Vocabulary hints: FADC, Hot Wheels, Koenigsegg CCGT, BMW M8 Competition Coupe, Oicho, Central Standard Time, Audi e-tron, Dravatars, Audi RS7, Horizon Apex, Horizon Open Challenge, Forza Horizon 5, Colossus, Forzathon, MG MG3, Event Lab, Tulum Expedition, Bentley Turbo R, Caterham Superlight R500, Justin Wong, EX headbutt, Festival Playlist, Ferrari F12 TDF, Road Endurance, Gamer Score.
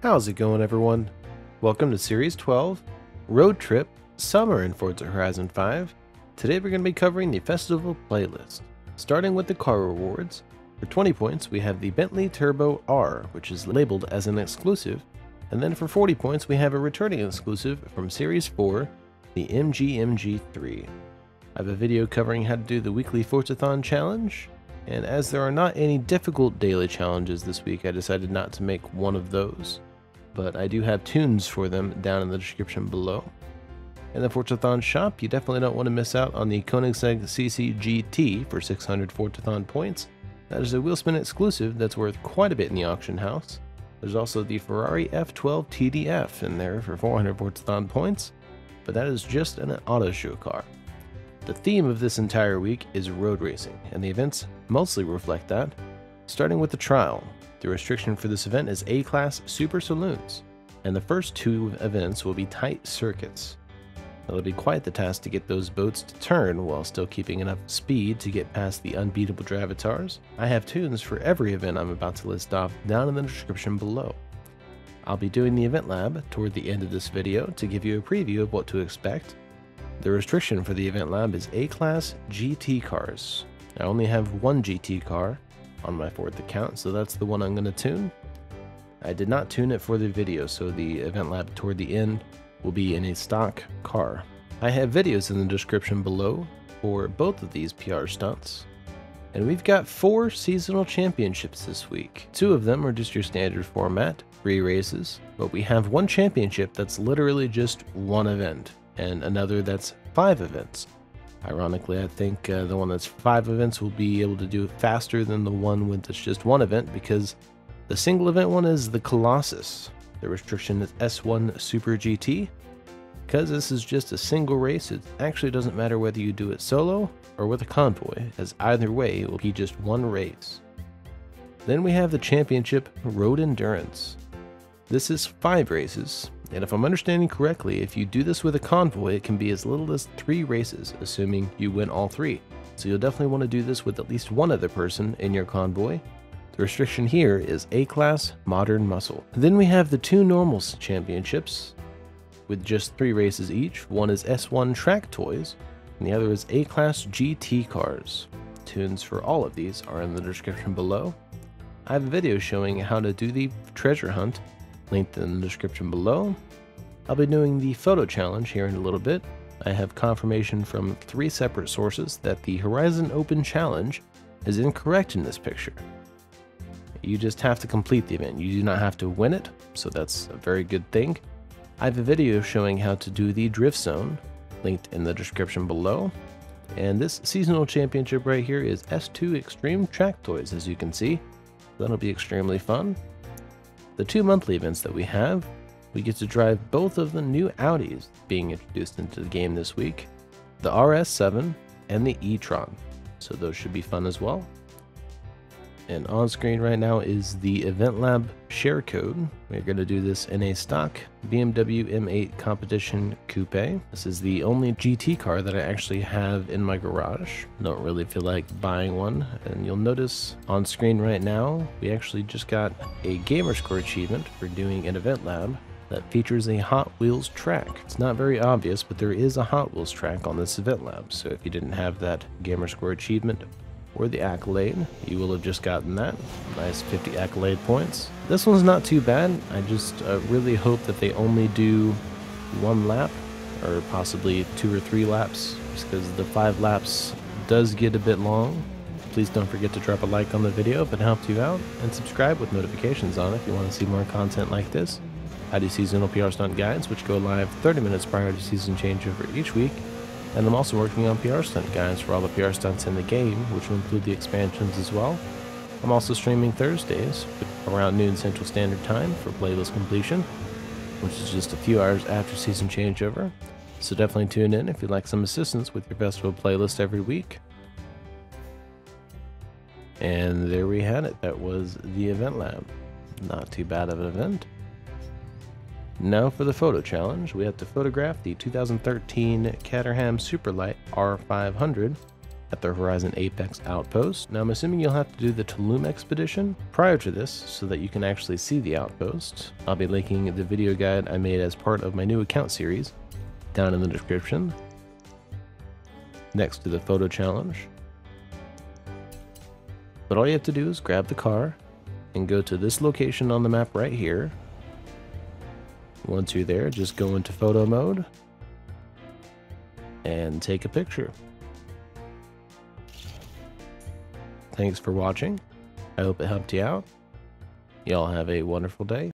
How's it going, everyone? Welcome to Series 12, Road Trip, Summer in Forza Horizon 5. Today we're going to be covering the Festival Playlist. Starting with the car rewards, for 20 points we have the Bentley Turbo R, which is labeled as an exclusive, and then for 40 points we have a returning exclusive from Series 4, the MG MG3. I have a video covering how to do the weekly Forzathon challenge, and as there are not any difficult daily challenges this week, I decided not to make one of those. But I do have tunes for them down in the description below. In the Forzathon shop, you definitely don't want to miss out on the Koenigsegg CCGT for 600 Forzathon points. That is a wheelspin exclusive that's worth quite a bit in the auction house. There's also the Ferrari F12 TDF in there for 400 Forzathon points, but that is just an auto show car. The theme of this entire week is road racing, and the events mostly reflect that, starting with the trial. The restriction for this event is A-Class Super Saloons, and the first two events will be tight circuits. It'll be quite the task to get those boats to turn while still keeping enough speed to get past the unbeatable Dravatars. I have tunes for every event I'm about to list off down in the description below. I'll be doing the Event Lab toward the end of this video to give you a preview of what to expect. The restriction for the Event Lab is A-Class GT cars. I only have one GT car on my fourth account, so that's the one I'm going to tune. I did not tune it for the video, so the Event Lab toward the end will be in a stock car. I have videos in the description below for both of these PR stunts. And we've got four seasonal championships this week. Two of them are just your standard format, 3 races, but we have one championship that's literally just one event, and another that's 5 events. Ironically, I think the one that's 5 events will be able to do it faster than the one that's just one event, because the single event one is the Colossus. The restriction is S1 Super GT. Because this is just a single race, it actually doesn't matter whether you do it solo or with a convoy, as either way it will be just one race. Then we have the championship Road Endurance. This is 5 races. And if I'm understanding correctly, if you do this with a convoy, it can be as little as 3 races, assuming you win all 3. So you'll definitely want to do this with at least one other person in your convoy. The restriction here is A-Class Modern Muscle. Then we have the two Normals championships with just 3 races each. One is S1 Track Toys, and the other is A-Class GT Cars. Tunes for all of these are in the description below. I have a video showing how to do the treasure hunt, linked in the description below. I'll be doing the photo challenge here in a little bit. I have confirmation from 3 separate sources that the Horizon Open Challenge is incorrect in this picture. You just have to complete the event. You do not have to win it, so that's a very good thing. I have a video showing how to do the drift zone, linked in the description below. And this seasonal championship right here is S2 Extreme Track Toys, as you can see. That'll be extremely fun. The two monthly events that we have, we get to drive both of the new Audis being introduced into the game this week, the RS7 and the e-tron, so those should be fun as well. And on screen right now is the Event Lab share code. We're going to do this in a stock BMW M8 Competition Coupe. This is the only GT car that I actually have in my garage. I don't really feel like buying one. And you'll notice on screen right now, we actually just got a Gamer Score achievement for doing an Event Lab that features a Hot Wheels track. It's not very obvious, but there is a Hot Wheels track on this Event Lab. So if you didn't have that Gamer Score achievement or the accolade, you will have just gotten that. Nice 50 accolade points. This one's not too bad. I just really hope that they only do one lap, or possibly 2 or 3 laps, just because the 5 laps does get a bit long. Please don't forget to drop a like on the video if it helped you out, and subscribe with notifications on if you want to see more content like this. I do seasonal PR stunt guides, which go live 30 minutes prior to season changeover each week. And I'm also working on PR stunt guides for all the PR stunts in the game, which will include the expansions as well. I'm also streaming Thursdays around noon Central Standard Time for playlist completion, which is just a few hours after season changeover. So definitely tune in if you'd like some assistance with your festival playlist every week. And there we had it. That was the Event Lab. Not too bad of an event. Now for the photo challenge, we have to photograph the 2013 Caterham Superlight R500 at the Horizon Apex outpost. Now I'm assuming you'll have to do the Tulum Expedition prior to this so that you can actually see the outpost. I'll be linking the video guide I made as part of my new account series down in the description, next to the photo challenge. But all you have to do is grab the car and go to this location on the map right here. Once you're there, just go into photo mode and take a picture. Thanks for watching. I hope it helped you out. Y'all have a wonderful day.